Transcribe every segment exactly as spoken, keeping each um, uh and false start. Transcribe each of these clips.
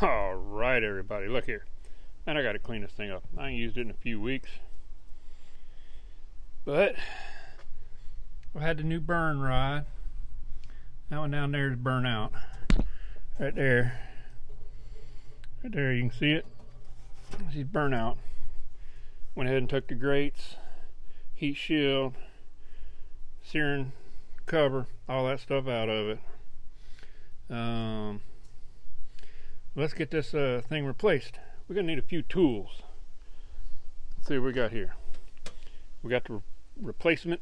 All right, everybody, look here. And I got to clean this thing up. I ain't used it in a few weeks. But I had the new burn rod. That one down there is burnt out. Right there. Right there, you can see it. She's burnt out. Went ahead and took the grates, heat shield, steering cover, all that stuff out of it. Um, let's get this uh, thing replaced. We're gonna need a few tools. Let's see what we got here. We got the re replacement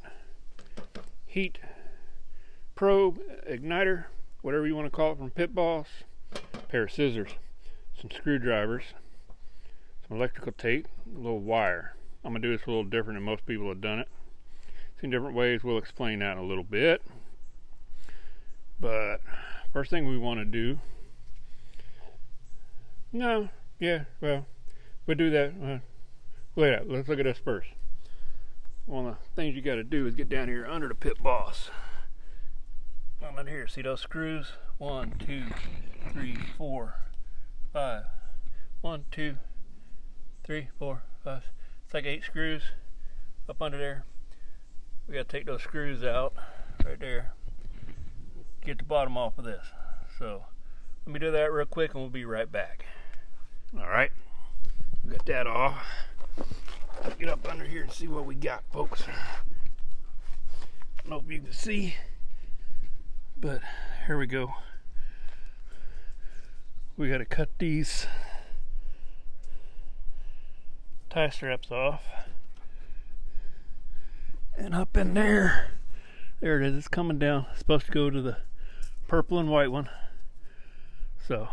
heat probe, igniter, whatever you want to call it, from Pit Boss. A pair of scissors, some screwdrivers, some electrical tape, a little wire. I'm gonna do this a little different than most people have done it. Seen different ways. We'll explain that in a little bit. But first thing we want to do, no, yeah, well, we'll do that. Uh, wait up, let's look at this first. One of the things you got to do is get down here under the Pit Boss. I'm in here, see those screws? One, two, three, four, five. One, two, three, four, five. It's like eight screws up under there. We got to take those screws out right there. Get the bottom off of this. So let me do that real quick and we'll be right back. All right, we got that off. Let's get up under here and see what we got, folks. I don't know if you can see, but here we go. We got to cut these tie straps off, and up in there, there it is. It's coming down. It's supposed to go to the purple and white one. So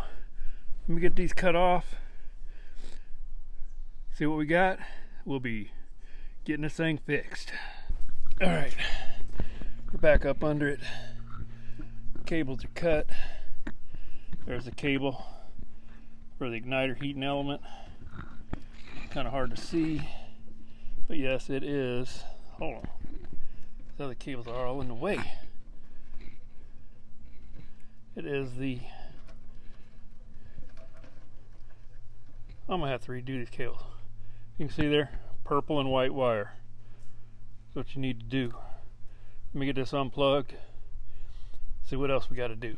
let me get these cut off, see what we got. We'll be getting this thing fixed. All right, we're back up under it. Cables are cut. There's the cable for the igniter heating element. Kind of hard to see, but yes, it is. Hold on, the other cables are all in the way. It is the I'm gonna have to redo these cables. You can see there, purple and white wire. That's what you need to do. Let me get this unplugged. See what else we got to do.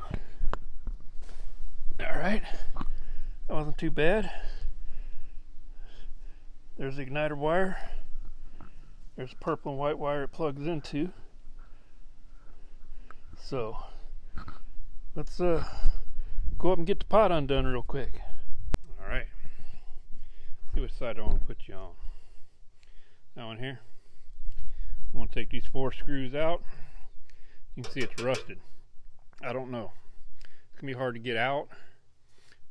All right, that wasn't too bad. There's the igniter wire. There's purple and white wire it plugs into. So let's uh, go up and get the pot undone real quick. Which side I want to put you on. That one here. I'm going to take these four screws out. You can see it's rusted. I don't know. It's going to be hard to get out.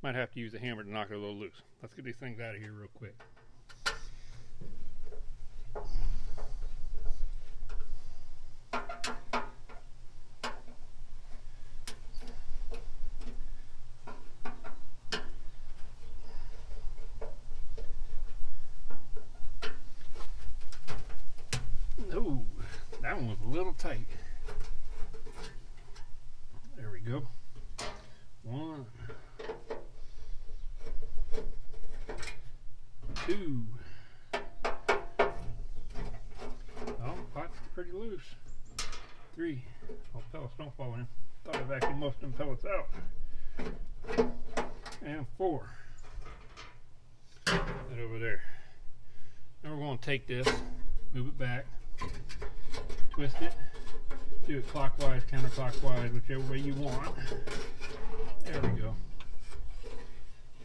Might have to use a hammer to knock it a little loose. Let's get these things out of here real quick. That one was a little tight. There we go. One, two. Oh, pot's pretty loose. Three. Oh, pellets don't fall in. Thought I vacuumed most of them pellets out. And four. That over there. Now we're going to take this, move it back. Twist it, do it clockwise, counterclockwise, whichever way you want. There we go.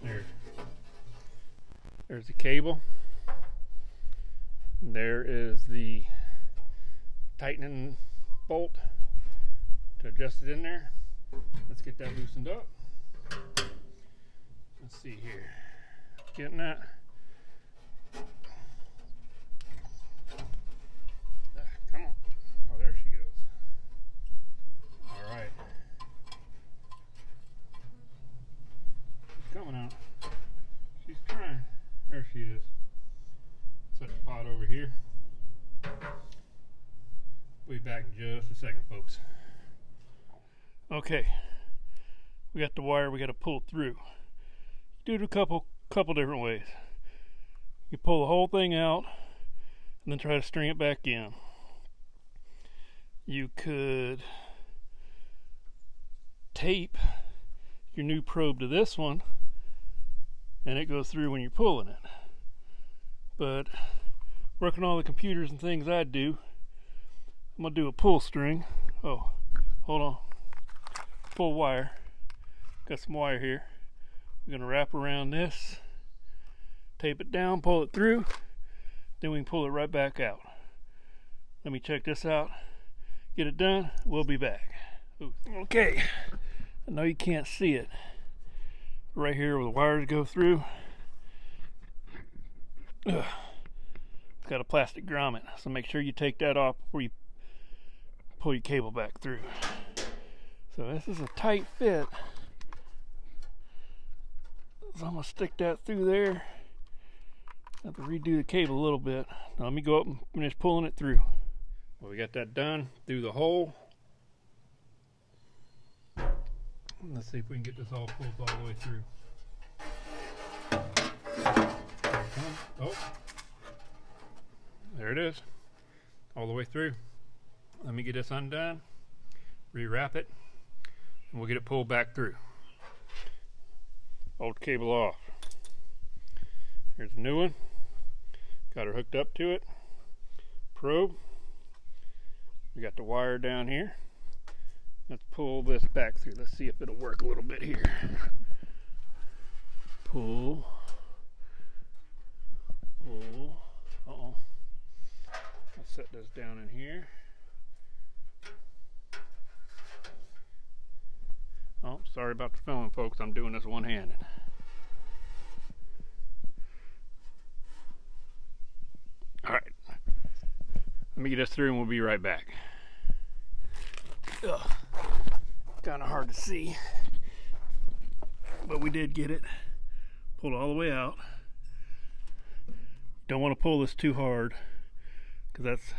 There. There's the cable. There is the tightening bolt to adjust it in there. Let's get that loosened up. Let's see here. Getting that. Just a second, folks. Okay, we got the wire we got to pull through. You do it a couple couple different ways. You pull the whole thing out and then try to string it back in. You could tape your new probe to this one and it goes through when you're pulling it. But working all the computers and things I do, I'm gonna do a pull string. Oh, hold on. Pull wire. Got some wire here. We're gonna wrap around this, tape it down, pull it through, then we can pull it right back out. Let me check this out, get it done, we'll be back. Ooh. Okay, I know you can't see it. Right here where the wires go through. Ugh. It's got a plastic grommet, so make sure you take that off before you pull your cable back through. So this is a tight fit. So I'm gonna stick that through there. Have to redo the cable a little bit. Now let me go up and finish pulling it through. Well, we got that done through the hole. Let's see if we can get this all pulled all the way through. Oh, there it is, all the way through. Let me get this undone, rewrap it, and we'll get it pulled back through. Old cable off. Here's a new one. Got her hooked up to it. Probe. We got the wire down here. Let's pull this back through. Let's see if it'll work a little bit here. Pull. Pull. Uh-oh. I'll set this down in here. Oh, sorry about the filming, folks. I'm doing this one-handed. All right. Let me get this through and we'll be right back. Ugh. Kind of hard to see, but we did get it pulled all the way out. Don't want to pull this too hard because that's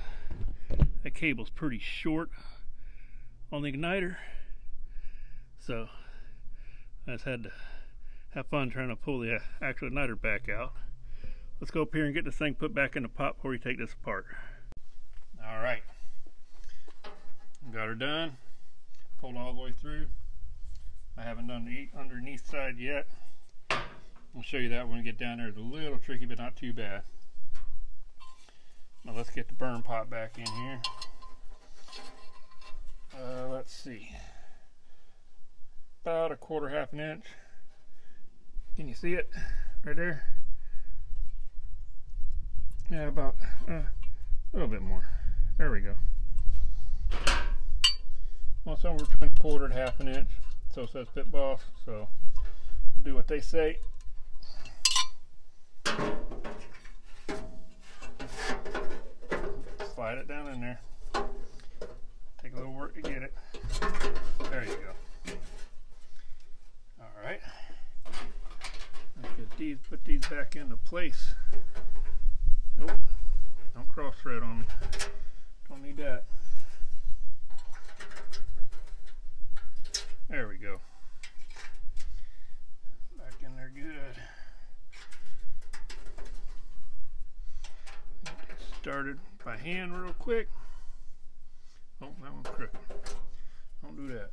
that cable's pretty short on the igniter. So I just had to have fun trying to pull the actual igniter back out. Let's go up here and get this thing put back in the pot before we take this apart. All right, got her done. Pulled all the way through. I haven't done the underneath side yet. I'll show you that when we get down there. It's a little tricky, but not too bad. Now let's get the burn pot back in here. Uh, let's see. About a quarter, half an inch. Can you see it? Right there? Yeah, about uh, a little bit more. There we go. Well, somewhere between a quarter and half an inch. So says Pit Boss. So do what they say. Slide it down in there. Take a little work to get it. There you go. All right. Let's get these. Put these back into place. Nope. Don't cross thread on me. Don't need that. There we go. Back in there good. Get started by hand real quick. Oh, that one's crooked. Don't do that.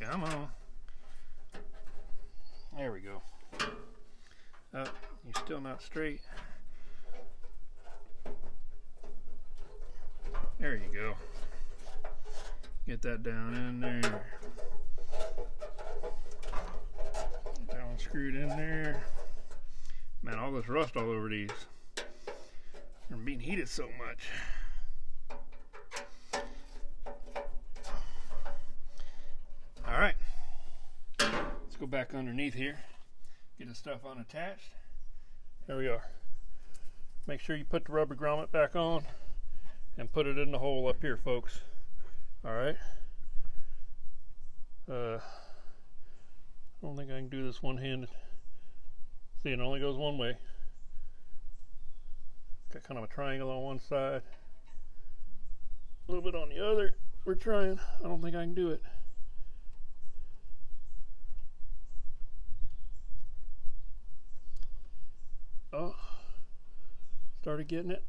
Come on. There we go. Oh, you're still not straight. There you go. Get that down in there. Get that one screwed in there. Man, all this rust all over these from being heated so much. Go back underneath here, get the stuff unattached. There we are. Make sure you put the rubber grommet back on and put it in the hole up here, folks. All right. Uh, I don't think I can do this one-handed. See, it only goes one way. Got kind of a triangle on one side, a little bit on the other. We're trying. I don't think I can do it. Oh, started getting it.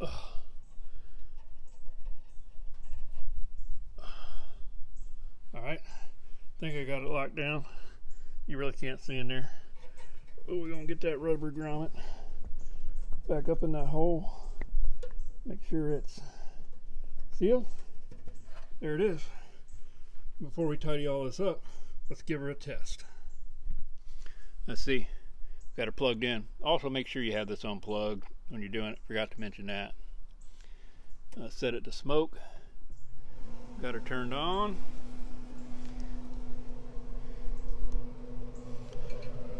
Oh. All right, I think I got it locked down. You really can't see in there. Oh, we're gonna get that rubber grommet back up in that hole. Make sure it's sealed. There it is. Before we tidy all this up, let's give her a test. Let's see. Got her plugged in. Also, make sure you have this unplugged when you're doing it. Forgot to mention that. Uh, set it to smoke. Got her turned on.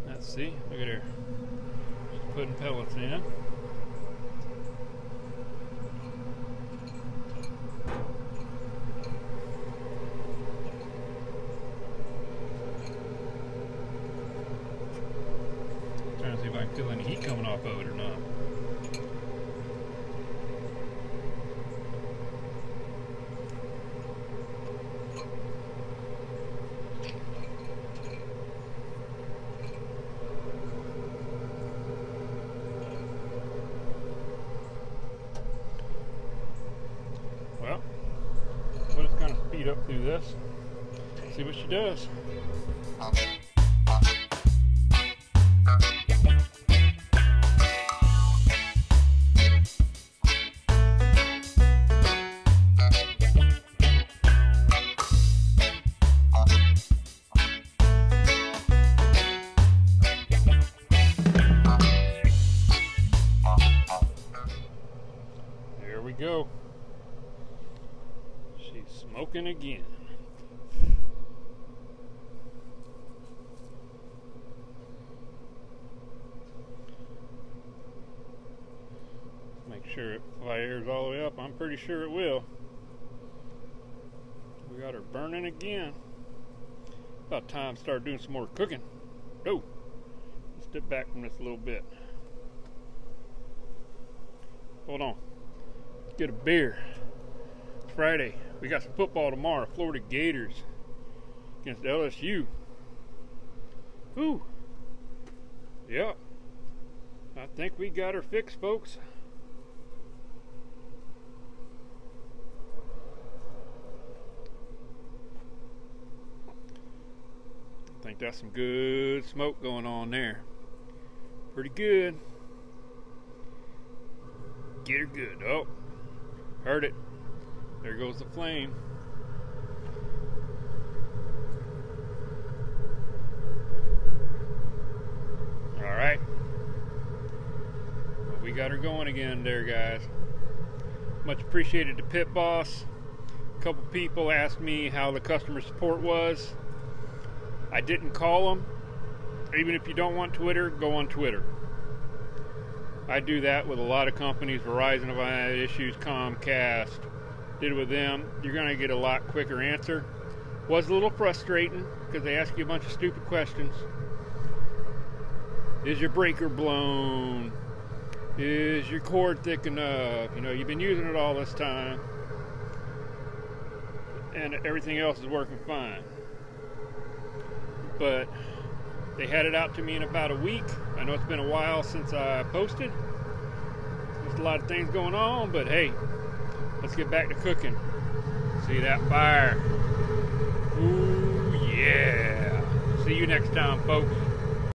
Let's see. Look at her. Just putting pellets in. Feel any heat coming off of it or not. Well, we'll just kind of speed up through this, see what she does. Go. She's smoking again. Make sure it flares all the way up. I'm pretty sure it will. We got her burning again. About time to start doing some more cooking. Go. Let's step back from this a little bit. Hold on. Get a beer. It's Friday. We got some football tomorrow. Florida Gators against L S U. Ooh. Yep. I think we got her fixed, folks. I think that's some good smoke going on there. Pretty good. Get her good. Oh. Heard it. There goes the flame. All right. Well, we got her going again there, guys. Much appreciated to Pit Boss. A couple people asked me how the customer support was. I didn't call them. Even if you don't want Twitter, go on Twitter. I do that with a lot of companies. Verizon, if I had issues, Comcast, did it with them. You're going to get a lot quicker answer. Was a little frustrating because they ask you a bunch of stupid questions. Is your breaker blown? Is your cord thick enough? You know, you've been using it all this time. And everything else is working fine. But they had it out to me in about a week. I know it's been a while since I posted. There's a lot of things going on, but hey, let's get back to cooking. See that fire? Ooh, yeah. See you next time, folks.